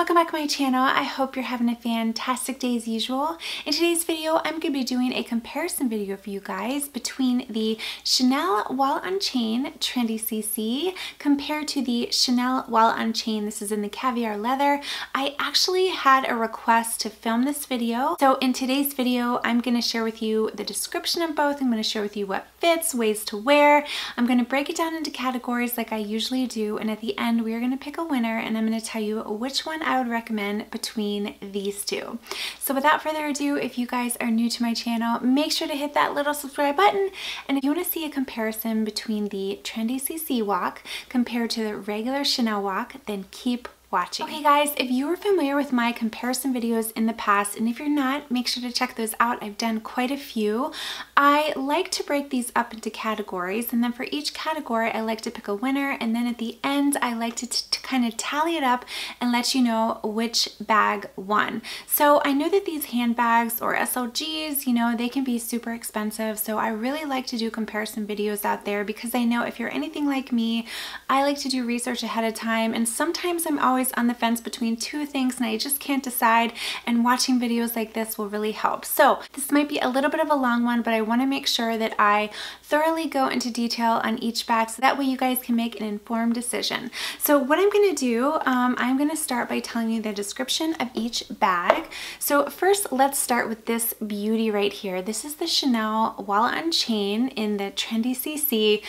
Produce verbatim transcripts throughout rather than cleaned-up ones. Welcome back to my channel. I hope you're having a fantastic day as usual. In today's video, I'm going to be doing a comparison video for you guys between the Chanel While on Chain Trendy C C compared to the Chanel While on Chain. This is in the Caviar Leather. I actually had a request to film this video. So in today's video, I'm going to share with you the description of both. I'm going to share with you what fits, ways to wear. I'm going to break it down into categories like I usually do. And at the end, we are going to pick a winner and I'm going to tell you which one I would recommend between these two. So without further ado, if you guys are new to my channel, make sure to hit that little subscribe button. And if you want to see a comparison between the Trendy C C W O C compared to the regular Chanel W O C, then keep watching. Okay guys, if you are familiar with my comparison videos in the past, and if you're not, make sure to check those out. I've done quite a few. I like to break these up into categories, and then for each category I like to pick a winner, and then at the end I like to, to kind of tally it up and let you know which bag won. So I know that these handbags or S L Gs, you know, they can be super expensive, so I really like to do comparison videos out there because I know if you're anything like me, I like to do research ahead of time, and sometimes I'm always on the fence between two things and I just can't decide, and watching videos like this will really help. So this might be a little bit of a long one, but I want to make sure that I thoroughly go into detail on each bag so that way you guys can make an informed decision. So what I'm going to do, um, I'm going to start by telling you the description of each bag. So first let's start with this beauty right here. This is the Chanel While on Chain in the Trendy C C.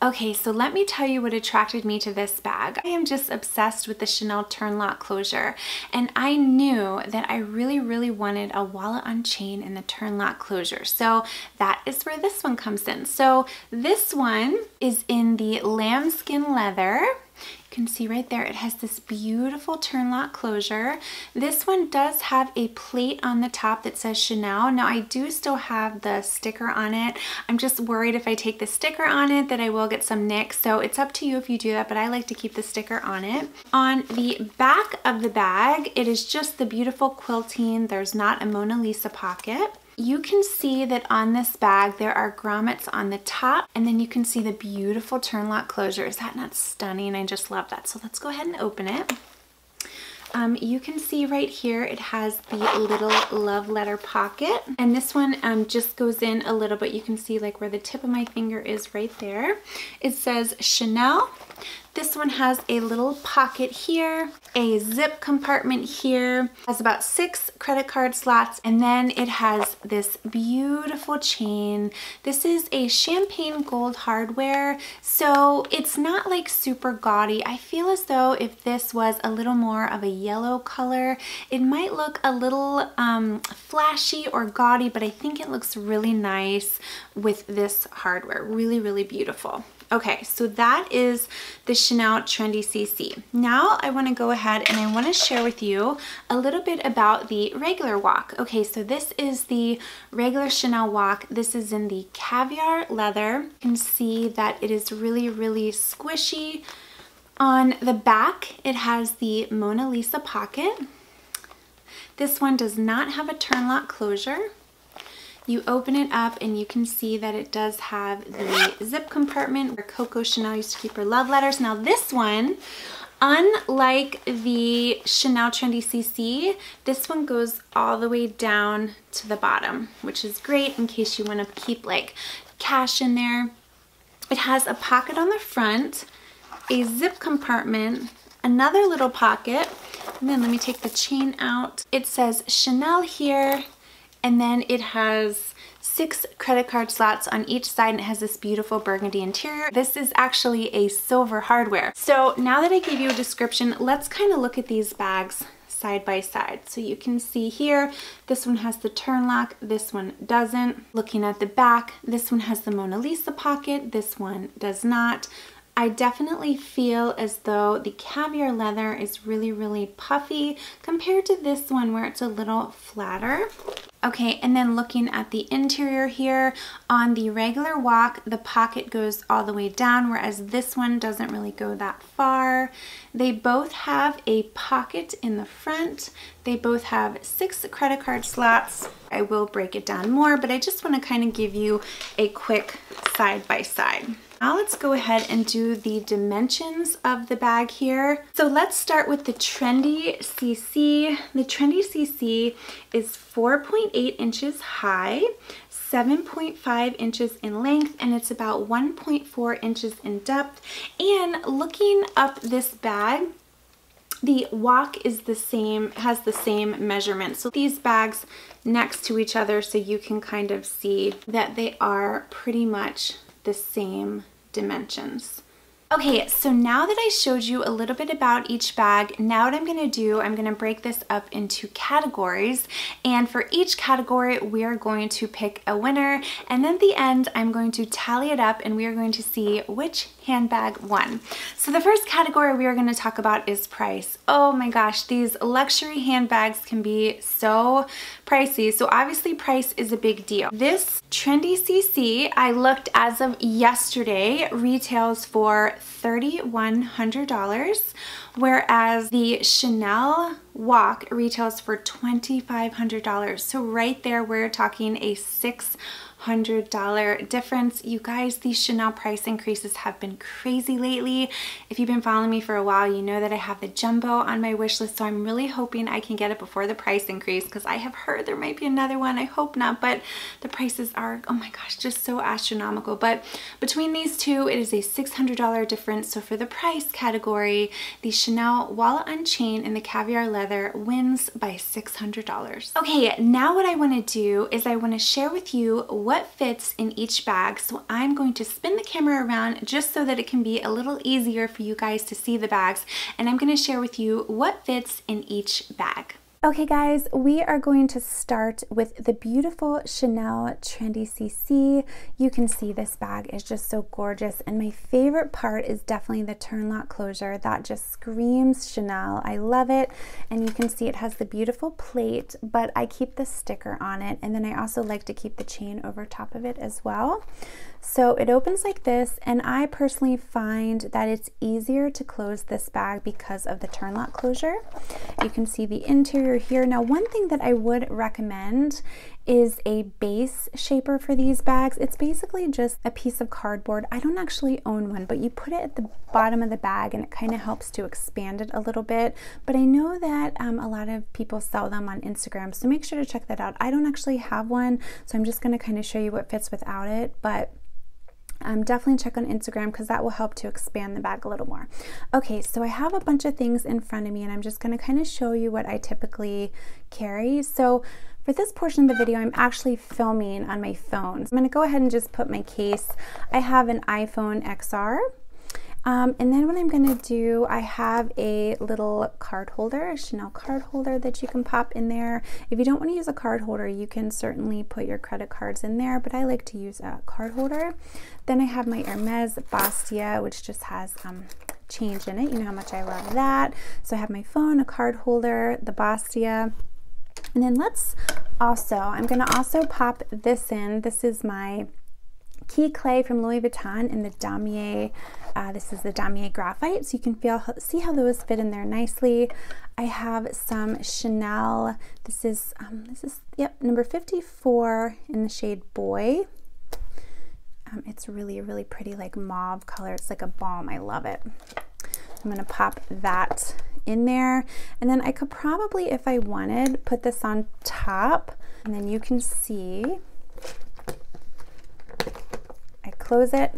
Okay, so let me tell you what attracted me to this bag. I am just obsessed with the Chanel turn lock closure, and I knew that I really really wanted a While on Chain in the turn lock closure, so that is where this one comes in. So this one is in the lambskin leather. You can see right there it has this beautiful turn lock closure. This one does have a plate on the top that says Chanel. Now I do still have the sticker on it. I'm just worried if I take the sticker on it that I will get some nicks, so it's up to you if you do that, but I like to keep the sticker on it. On the back of the bag, it is just the beautiful quilting. There's not a Mona Lisa pocket. You can see that on this bag there are grommets on the top, and then you can see the beautiful turn lock closure. Is that not stunning? I just love that. So let's go ahead and open it. Um, you can see right here it has the little love letter pocket, and this one um, just goes in a little bit. You can see like where the tip of my finger is right there. It says Chanel. This one has a little pocket here, a zip compartment here, has about six credit card slots, and then it has this beautiful chain. This is a champagne gold hardware, so it's not like super gaudy. I feel as though if this was a little more of a yellow color, it might look a little um, flashy or gaudy, but I think it looks really nice with this hardware. Really, really beautiful. Okay, so that is the Chanel Trendy C C. Now I want to go ahead and I want to share with you a little bit about the regular W O C. Okay, so this is the regular Chanel W O C. This is in the Caviar Leather. You can see that it is really, really squishy. On the back, it has the Mona Lisa pocket. This one does not have a turn lock closure. You open it up and you can see that it does have the zip compartment where Coco Chanel used to keep her love letters. Now this one, unlike the Chanel Trendy C C, this one goes all the way down to the bottom, which is great in case you want to keep like cash in there. It has a pocket on the front, a zip compartment, another little pocket, and then let me take the chain out. It says Chanel here. And then it has six credit card slots on each side, and it has this beautiful burgundy interior. This is actually a silver hardware. So now that I gave you a description, let's kind of look at these bags side by side. So you can see here, this one has the turn lock, this one doesn't. Looking at the back, this one has the Mona Lisa pocket, this one does not. I definitely feel as though the Caviar Leather is really, really puffy compared to this one where it's a little flatter. Okay, and then looking at the interior here, on the regular W O C, the pocket goes all the way down, whereas this one doesn't really go that far. They both have a pocket in the front. They both have six credit card slots. I will break it down more, but I just want to kind of give you a quick side by side. Now let's go ahead and do the dimensions of the bag here. So let's start with the Trendy C C. The Trendy C C is four point eight inches high, seven point five inches in length, and it's about one point four inches in depth. And looking up this bag, the W O C is the same, has the same measurement. So these bags next to each other, so you can kind of see that they are pretty much the same dimensions. Okay, so now that I showed you a little bit about each bag, now what I'm gonna do, I'm gonna break this up into categories, and for each category, we are going to pick a winner, and then at the end, I'm going to tally it up, and we are going to see which handbag won. So the first category we are gonna talk about is price. Oh my gosh, these luxury handbags can be so pricey, so obviously price is a big deal. This Trendy C C, I looked as of yesterday, retails for three thousand one hundred dollars, whereas the Chanel W O C retails for two thousand five hundred dollars. So right there, we're talking a six hundred dollar difference. You guys, these Chanel price increases have been crazy lately. If you've been following me for a while, you know that I have the jumbo on my wish list, so I'm really hoping I can get it before the price increase, because I have heard there might be another one. I hope not, but the prices are, oh my gosh, just so astronomical. But between these two, it is a six hundred dollar difference. So for the price category, the Chanel Walla Unchained and the Caviar Leather wins by six hundred dollars. Okay, now what I want to do is I want to share with you what fits in each bag. So I'm going to spin the camera around just so that it can be a little easier for you guys to see the bags, and I'm going to share with you what fits in each bag. Okay guys, we are going to start with the beautiful Chanel Trendy C C. You can see this bag is just so gorgeous, and my favorite part is definitely the turn lock closure. That just screams Chanel. I love it, and you can see it has the beautiful plate, but I keep the sticker on it, and then I also like to keep the chain over top of it as well. So it opens like this, and I personally find that it's easier to close this bag because of the turn lock closure. You can see the interior here. Now, one thing that I would recommend is a base shaper for these bags. It's basically just a piece of cardboard. I don't actually own one, but you put it at the bottom of the bag and it kind of helps to expand it a little bit. But I know that um, a lot of people sell them on Instagram, so make sure to check that out. I don't actually have one, so I'm just going to kind of show you what fits without it, but Um, definitely check on Instagram, because that will help to expand the bag a little more. Okay, so I have a bunch of things in front of me, and I'm just going to kind of show you what I typically carry. So for this portion of the video, I'm actually filming on my phone. So I'm going to go ahead and just put my case. I have an iPhone X R. Um, and then what I'm gonna do, I have a little card holder, a Chanel card holder that you can pop in there. If you don't wanna use a card holder, you can certainly put your credit cards in there, but I like to use a card holder. Then I have my Hermes Bastia, which just has um, change in it. You know how much I love that. So I have my phone, a card holder, the Bastia. And then let's also, I'm gonna also pop this in. This is my Key Clay from Louis Vuitton in the Damier, uh, this is the Damier Graphite, so you can feel, see how those fit in there nicely. I have some Chanel, this is, um, this is, yep, number fifty-four in the shade Boy. Um, it's really, really pretty, like mauve color, it's like a balm, I love it. I'm gonna pop that in there, and then I could probably, if I wanted, put this on top, and then you can see, I close it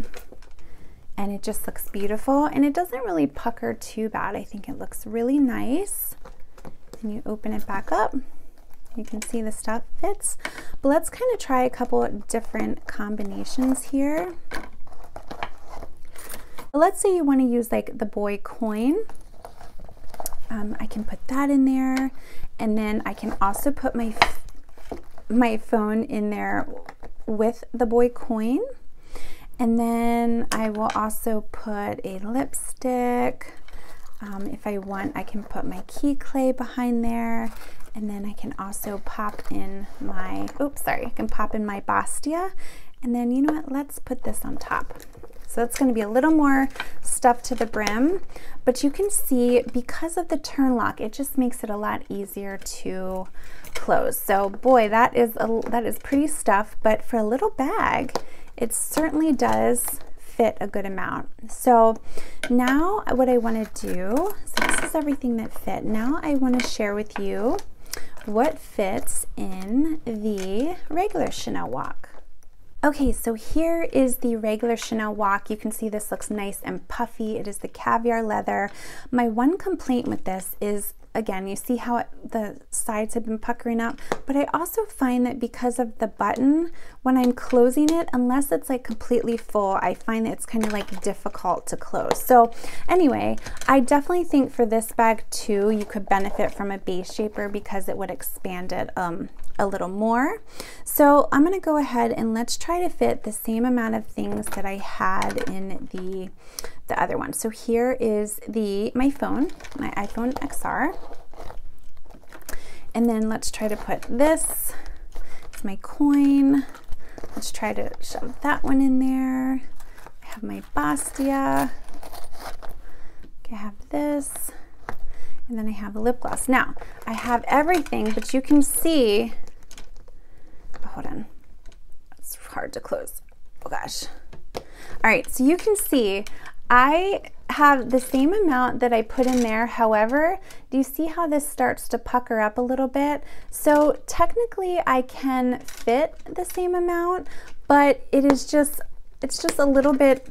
and it just looks beautiful, and it doesn't really pucker too bad. I think it looks really nice. And you open it back up, you can see the stuff fits. But let's kind of try a couple different combinations here. Let's say you want to use like the Boy coin. Um, I can put that in there, and then I can also put my, my phone in there with the Boy coin. And then I will also put a lipstick. Um, if I want, I can put my Key Clay behind there. And then I can also pop in my, oops, sorry, I can pop in my Bastia. And then, you know what, let's put this on top. So it's gonna be a little more stuff to the brim, but you can see because of the turn lock, it just makes it a lot easier to close. So boy, that is, a, that is pretty stuff, but for a little bag, it certainly does fit a good amount. So now what I want to do, so this is everything that fit. Now I want to share with you what fits in the regular Chanel W O C. Okay, so here is the regular Chanel W O C. You can see this looks nice and puffy. It is the caviar leather. My one complaint with this is, again, you see how it, the sides have been puckering up, but I also find that because of the button, when I'm closing it, unless it's like completely full, I find that it's kind of like difficult to close. So anyway, I definitely think for this bag too, you could benefit from a base shaper because it would expand it um, a little more. So I'm gonna go ahead and let's try to fit the same amount of things that I had in the the other one. So here is the my phone, my iPhone X R. And then let's try to put this, it's my coin. Let's try to shove that one in there. I have my Bastia. Okay, I have this. And then I have a lip gloss. Now, I have everything, but you can see, oh, hold on, it's hard to close. Oh gosh. All right, so you can see I have the same amount that I put in there. However, do you see how this starts to pucker up a little bit? So technically I can fit the same amount, but it is just, it's just a little bit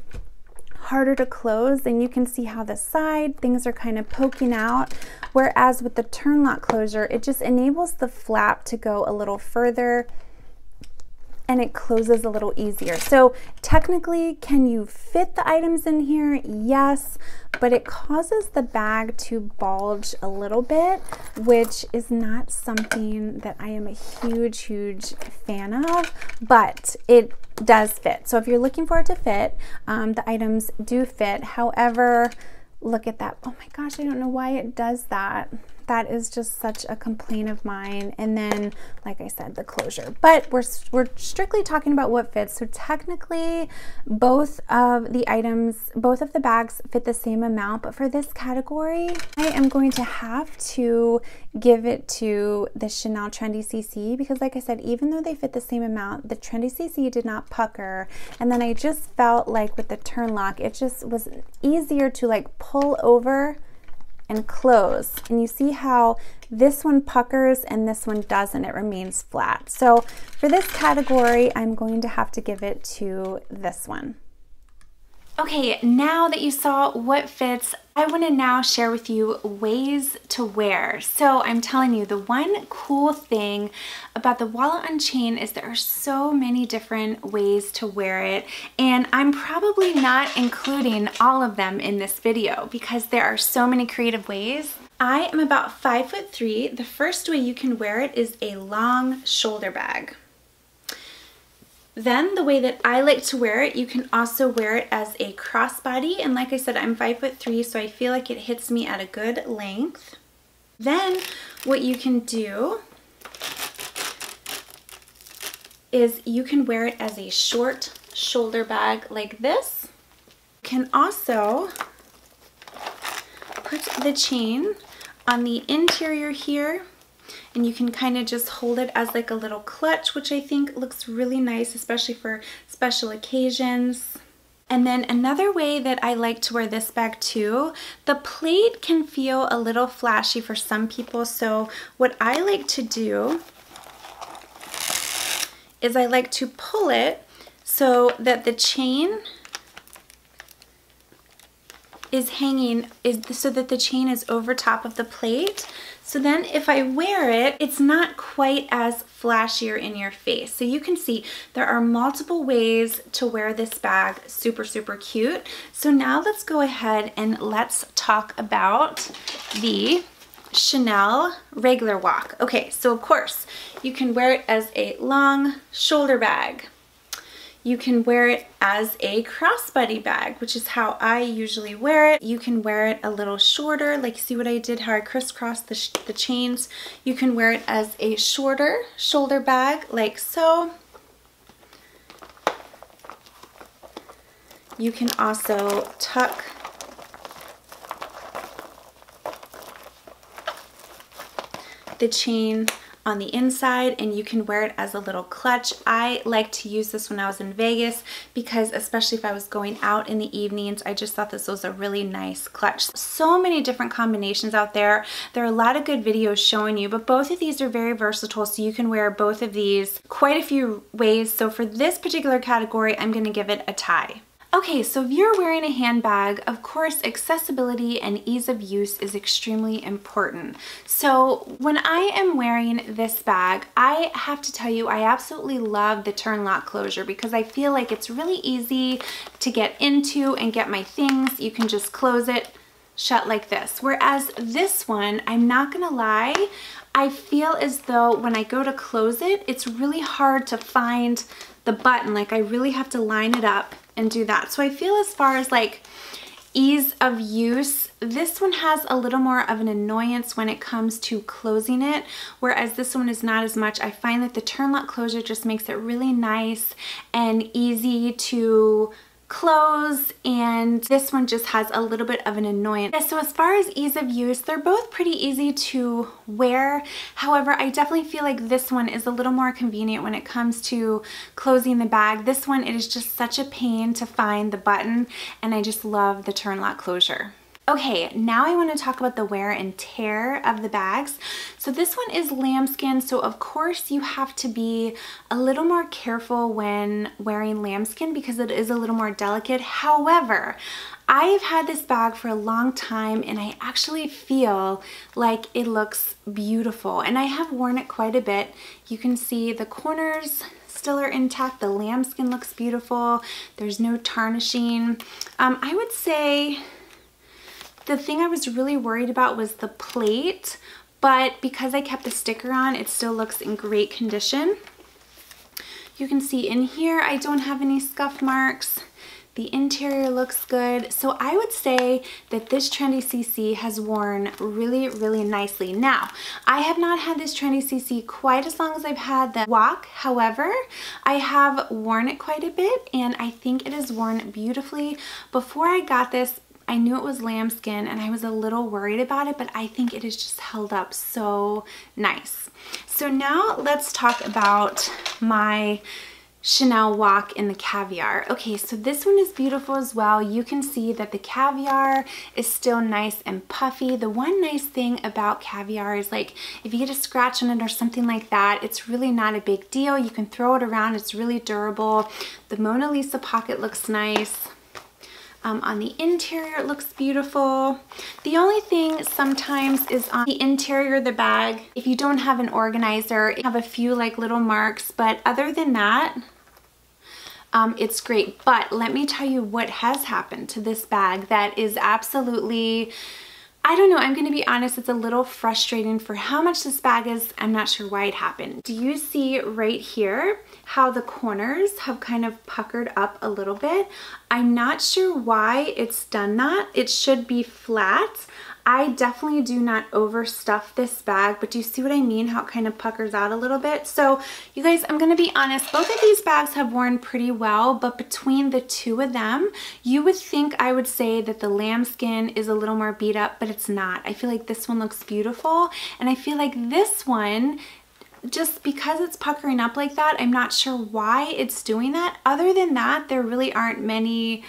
harder to close, and you can see how the side things are kind of poking out, whereas with the turn lock closure, it just enables the flap to go a little further and it closes a little easier. So technically, can you fit the items in here? Yes, but it causes the bag to bulge a little bit, which is not something that I am a huge, huge fan of, but it does fit. So if you're looking for it to fit, um, the items do fit. However, look at that. Oh my gosh, I don't know why it does that. That is just such a complaint of mine. And then, like I said, the closure. But we're, we're strictly talking about what fits. So technically, both of the items, both of the bags fit the same amount. But for this category, I am going to have to give it to the Chanel Trendy C C because, like I said, even though they fit the same amount, the Trendy C C did not pucker. And then I just felt like with the turn lock, it just was easier to like pull over and close, and you see how this one puckers and this one doesn't, it remains flat. So for this category, I'm going to have to give it to this one. Okay, now that you saw what fits, I want to now share with you ways to wear. So I'm telling you, the one cool thing about the Walla Unchained is there are so many different ways to wear it, and I'm probably not including all of them in this video because there are so many creative ways. I am about five foot three. The first way you can wear it is a long shoulder bag. Then the way that I like to wear it, you can also wear it as a crossbody. And like I said, I'm five foot three, so I feel like it hits me at a good length. Then what you can do is you can wear it as a short shoulder bag like this. You can also put the chain on the interior here, and you can kind of just hold it as like a little clutch, which I think looks really nice, especially for special occasions. And then another way that I like to wear this bag too, the plate can feel a little flashy for some people. So what I like to do is I like to pull it so that the chain is hanging, is so that the chain is over top of the plate. So then if I wear it, it's not quite as flashy or in your face. So you can see there are multiple ways to wear this bag. Super, super cute. So now let's go ahead and let's talk about the Chanel regular W O C. Okay, so of course, you can wear it as a long shoulder bag. You can wear it as a crossbody bag, which is how I usually wear it. You can wear it a little shorter, like see what I did, how I crisscrossed the, sh the chains. You can wear it as a shorter shoulder bag, like so. You can also tuck the chain on the inside, and you can wear it as a little clutch. I like to use this when I was in Vegas because, especially if I was going out in the evenings, I just thought this was a really nice clutch. So many different combinations out there. There are a lot of good videos showing you, but both of these are very versatile, so you can wear both of these quite a few ways. So for this particular category, I'm going to give it a tie. Okay, so if you're wearing a handbag, of course, accessibility and ease of use is extremely important. So when I am wearing this bag, I have to tell you, I absolutely love the turn lock closure because I feel like it's really easy to get into and get my things. You can just close it shut like this. Whereas this one, I'm not gonna lie, I feel as though when I go to close it, it's really hard to find the button. Like, I really have to line it up and do that. So I feel as far as like ease of use, this one has a little more of an annoyance when it comes to closing it, whereas this one is not as much. I find that the turn lock closure just makes it really nice and easy to close, and this one just has a little bit of an annoyance. So as far as ease of use, they're both pretty easy to wear. However, I definitely feel like this one is a little more convenient when it comes to closing the bag. This one, it is just such a pain to find the button, and I just love the turn lock closure. Okay, now I want to talk about the wear and tear of the bags. So this one is lambskin, so of course you have to be a little more careful when wearing lambskin because it is a little more delicate. However, I've had this bag for a long time and I actually feel like it looks beautiful, and I have worn it quite a bit. You can see the corners still are intact. The lambskin looks beautiful. There's no tarnishing. Um, I would say the thing I was really worried about was the plate, but because I kept the sticker on, it still looks in great condition. You can see in here, I don't have any scuff marks. The interior looks good. So I would say that this Trendy C C has worn really, really nicely. Now, I have not had this Trendy C C quite as long as I've had the W O C. However, I have worn it quite a bit, and I think it is worn beautifully. Before I got this, I knew it was lambskin and I was a little worried about it, but I think it is just held up so nice. So now let's talk about my Chanel W O C in the caviar. Okay, so this one is beautiful as well. You can see that the caviar is still nice and puffy. The one nice thing about caviar is, like, if you get a scratch on it or something like that, it's really not a big deal. You can throw it around, it's really durable. The Mona Lisa pocket looks nice. Um, on the interior, it looks beautiful. The only thing sometimes is on the interior of the bag, if you don't have an organizer, you have a few like little marks, but other than that, um, it's great. But let me tell you what has happened to this bag that is absolutely, I don't know, I'm going to be honest, it's a little frustrating for how much this bag is. I'm not sure why it happened. Do you see right here how the corners have kind of puckered up a little bit? I'm not sure why it's done that. It should be flat. I definitely do not overstuff this bag, but do you see what I mean? How it kind of puckers out a little bit. So you guys, I'm going to be honest, both of these bags have worn pretty well, but between the two of them, you would think I would say that the lambskin is a little more beat up, but it's not. I feel like this one looks beautiful, and I feel like this one, just because it's puckering up like that, I'm not sure why it's doing that. Other than that, there really aren't many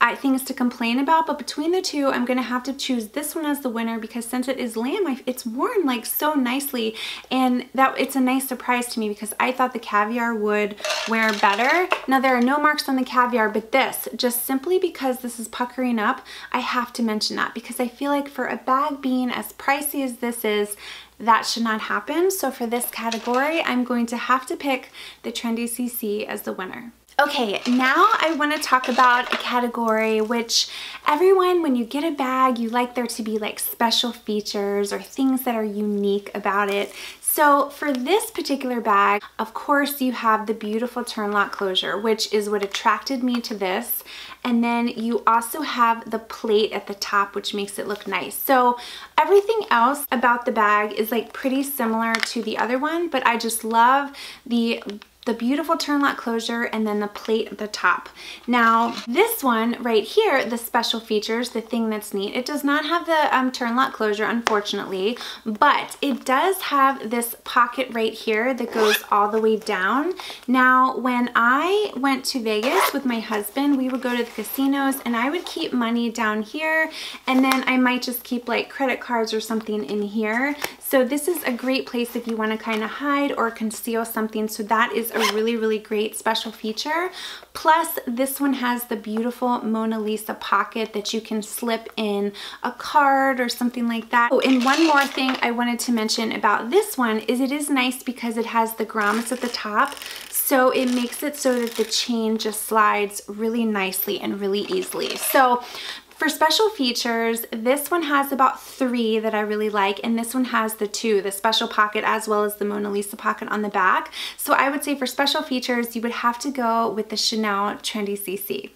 I, things to complain about, but between the two, I'm gonna have to choose this one as the winner because since it is lamb, I, it's worn like so nicely, and that it's a nice surprise to me because I thought the caviar would wear better. Now, there are no marks on the caviar, but this, just simply because this is puckering up, I have to mention that because I feel like for a bag being as pricey as this is, that should not happen. So for this category, I'm going to have to pick the Trendy C C as the winner. Okay, now I want to talk about a category which everyone, when you get a bag, you like there to be like special features or things that are unique about it. So for this particular bag, of course, you have the beautiful turn lock closure, which is what attracted me to this. And then you also have the plate at the top, which makes it look nice. So everything else about the bag is like pretty similar to the other one, but I just love the the beautiful turn lock closure, and then the plate at the top. Now this one right here, the special features, the thing that's neat, it does not have the um, turn lock closure, unfortunately, but it does have this pocket right here that goes all the way down. Now when I went to Vegas with my husband, we would go to the casinos and I would keep money down here, and then I might just keep like credit cards or something in here. So this is a great place if you want to kind of hide or conceal something. So that is a really, really great special feature. Plus this one has the beautiful Mona Lisa pocket that you can slip in a card or something like that. Oh, and one more thing I wanted to mention about this one is it is nice because it has the grommets at the top. So it makes it so that the chain just slides really nicely and really easily. So for special features, this one has about three that I really like, and this one has the two, the special pocket as well as the Mona Lisa pocket on the back. So I would say for special features, you would have to go with the Chanel Trendy C C.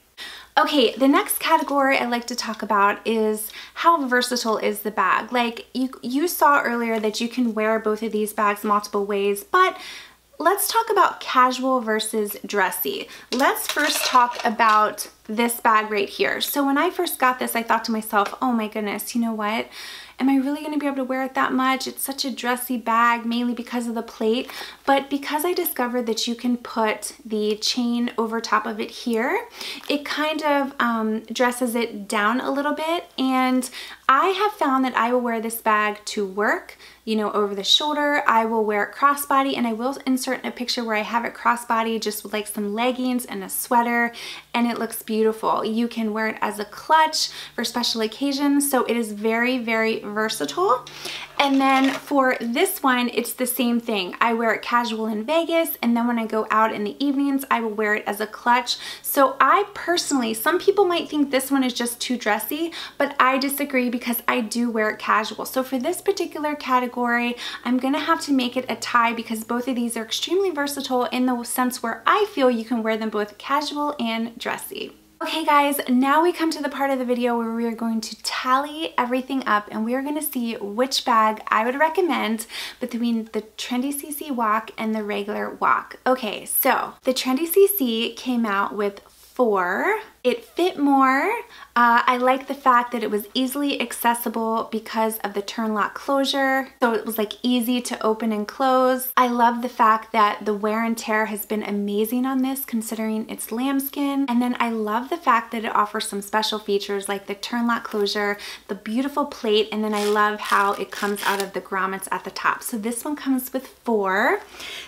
Okay, the next category I like to talk about is how versatile is the bag? Like you, you saw earlier that you can wear both of these bags multiple ways, but let's talk about casual versus dressy. Let's first talk about this bag right here. So when I first got this, I thought to myself, oh my goodness, you know what? Am I really gonna be able to wear it that much? It's such a dressy bag, mainly because of the plate, but because I discovered that you can put the chain over top of it here, it kind of um, dresses it down a little bit. And I have found that I will wear this bag to work, you know, over the shoulder. I will wear it crossbody, and I will insert a picture where I have it crossbody just with like some leggings and a sweater, and it looks beautiful. You can wear it as a clutch for special occasions. So it is very, very versatile. And then for this one, it's the same thing. I wear it casual in Vegas, and then when I go out in the evenings, I will wear it as a clutch. So I personally, some people might think this one is just too dressy, but I disagree because I do wear it casual. So for this particular category, I'm gonna have to make it a tie because both of these are extremely versatile in the sense where I feel you can wear them both casual and dressy. Okay guys, now we come to the part of the video where we are going to tally everything up, and we are going to see which bag I would recommend between the Trendy C C W O C and the regular W O C. Okay, so the Trendy C C came out with four. It fit more. Uh, I like the fact that it was easily accessible because of the turn lock closure. So it was like easy to open and close. I love the fact that the wear and tear has been amazing on this considering it's lambskin. And then I love the fact that it offers some special features like the turn lock closure, the beautiful plate, and then I love how it comes out of the grommets at the top. So this one comes with four.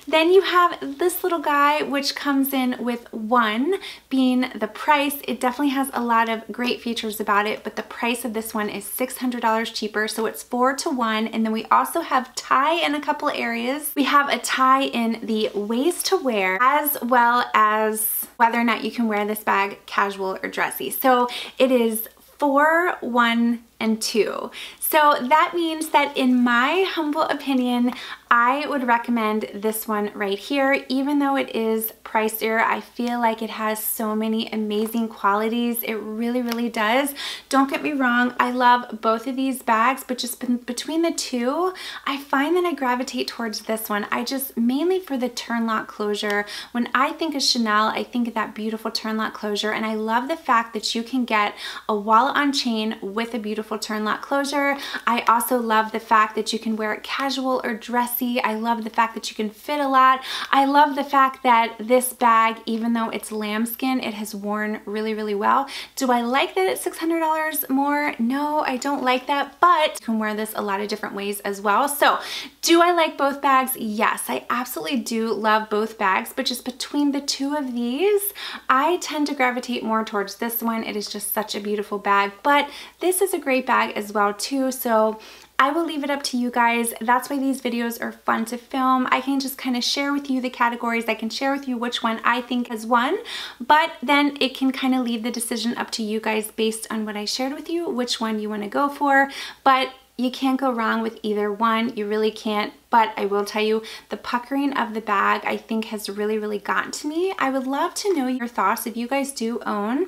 Then you have this little guy, which comes in with one, being the price. It definitely has a lot of great features about it, but the price of this one is six hundred dollars cheaper, so it's four to one. And then we also have tie in a couple areas. We have a tie in the ways to wear, as well as whether or not you can wear this bag casual or dressy. So it is four, one, and two. So that means that in my humble opinion, I would recommend this one right here. Even though it is pricier, I feel like it has so many amazing qualities. It really, really does. Don't get me wrong, I love both of these bags, but just between the two, I find that I gravitate towards this one. I just, mainly for the turn lock closure. When I think of Chanel, I think of that beautiful turn lock closure, and I love the fact that you can get a wallet on chain with a beautiful turn lock closure. I also love the fact that you can wear it casual or dressy. I love the fact that you can fit a lot. I love the fact that this bag, even though it's lambskin, it has worn really, really well. Do I like that it's six hundred dollars more? No, I don't like that, but you can wear this a lot of different ways as well. So do I like both bags? Yes, I absolutely do love both bags, but just between the two of these, I tend to gravitate more towards this one. It is just such a beautiful bag, but this is a great bag as well too, so I will leave it up to you guys. That's why these videos are fun to film. I can just kind of share with you the categories. I can share with you which one I think has won, but then it can kind of leave the decision up to you guys based on what I shared with you, which one you want to go for. But you can't go wrong with either one. You really can't. But I will tell you, the puckering of the bag, I think, has really, really gotten to me. I would love to know your thoughts. If you guys do own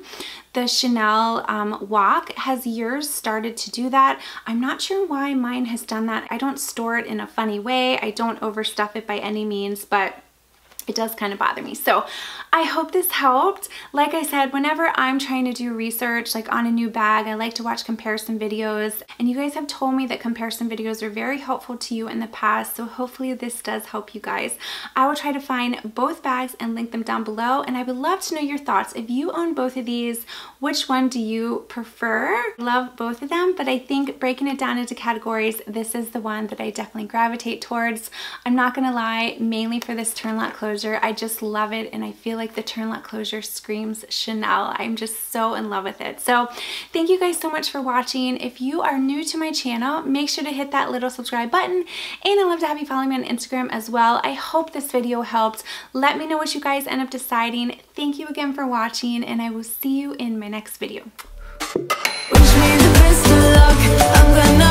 the Chanel um, W O C, has yours started to do that? I'm not sure why mine has done that. I don't store it in a funny way. I don't overstuff it by any means, but it does kind of bother me. So I hope this helped. Like I said, whenever I'm trying to do research like on a new bag, I like to watch comparison videos, and you guys have told me that comparison videos are very helpful to you in the past, so hopefully this does help you guys. I will try to find both bags and link them down below, and I would love to know your thoughts. If you own both of these, which one do you prefer? Love both of them, but I think breaking it down into categories, this is the one that I definitely gravitate towards. I'm not gonna lie, mainly for this turn lock closure, I just love it, and I feel like the turn lock closure screams Chanel. I'm just so in love with it. So thank you guys so much for watching. If you are new to my channel, make sure to hit that little subscribe button, and I'd love to have you follow me on Instagram as well. I hope this video helped. Let me know what you guys end up deciding. Thank you again for watching, and I will see you in my next video. Wish me the best of luck. I'm gonna